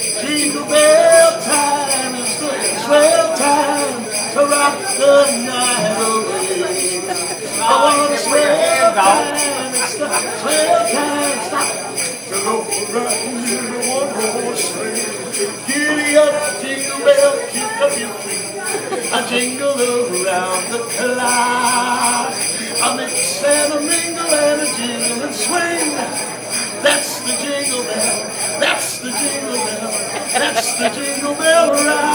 Jingle bell time, it's the swell time to rock the night away. I want to swell time, it's the swell time stop to go around in a one-horse sleigh. Giddy up, jingle bell, keep up your feet. I jingle around the clock. I mix and I mingle and I jingle and swing. That's the jingle bell. That's the jingle bell. That's the jingle bell ride.